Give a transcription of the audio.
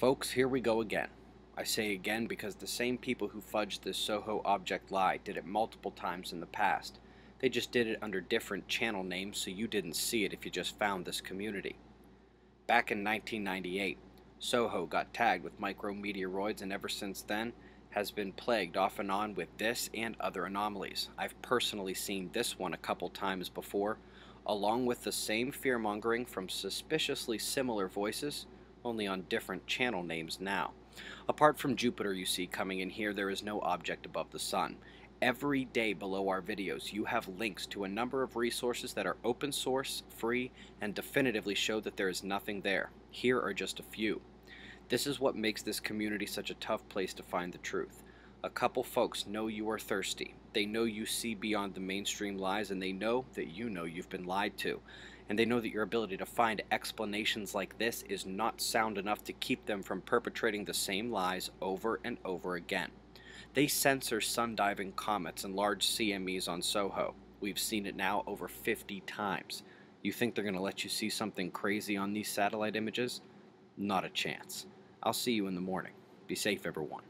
Folks, here we go again. I say again because the same people who fudged this SOHO object lie did it multiple times in the past. They just did it under different channel names so you didn't see it if you just found this community. Back in 1998, SOHO got tagged with micrometeoroids, and ever since then has been plagued off and on with this and other anomalies. I've personally seen this one a couple times before, along with the same fearmongering from suspiciously similar voices, only on different channel names now. Apart from Jupiter you see coming in here, there is no object above the sun. Every day below our videos you have links to a number of resources that are open source, free, and definitively show that there is nothing there. Here are just a few. This is what makes this community such a tough place to find the truth. A couple folks know you are thirsty. They know you see beyond the mainstream lies, and they know that you know you've been lied to. And they know that your ability to find explanations like this is not sound enough to keep them from perpetrating the same lies over and over again. They censor sun-diving comets and large CMEs on SOHO. We've seen it now over 50 times. You think they're going to let you see something crazy on these satellite images? Not a chance. I'll see you in the morning. Be safe, everyone.